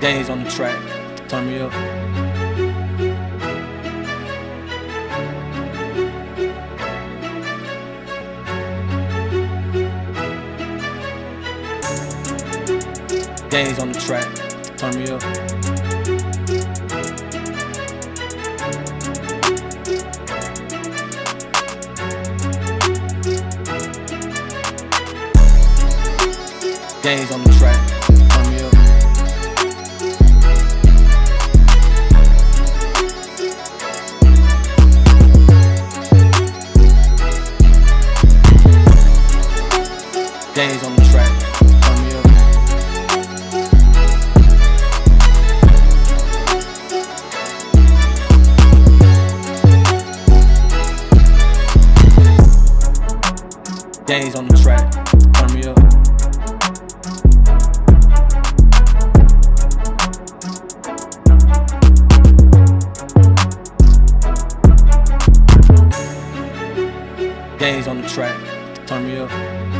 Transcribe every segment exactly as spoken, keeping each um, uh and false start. James on the track. Turn me up. James on the track. Turn me up. James on the track. Turn me up. James on the track, turn me up. James on the track, turn me up. James on the track, turn me up.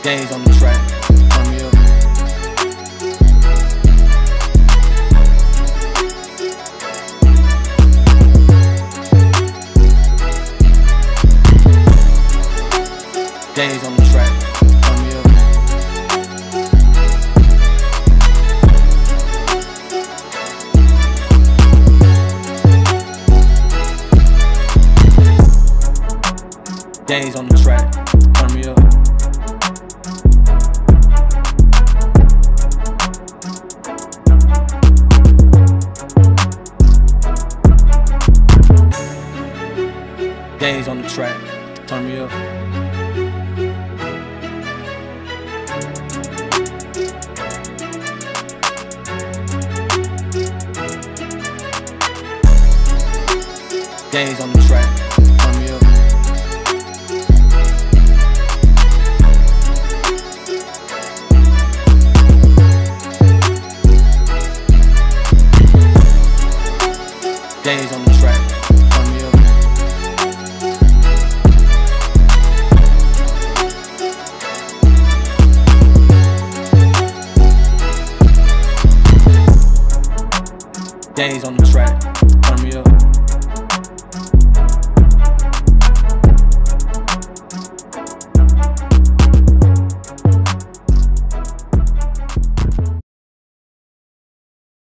James on the track, turn me up. James on the track, turn me up. James on the track, turn me up. James on the track, turn me up. James on the track, turn me up. James on the track, turn me up. James on the track.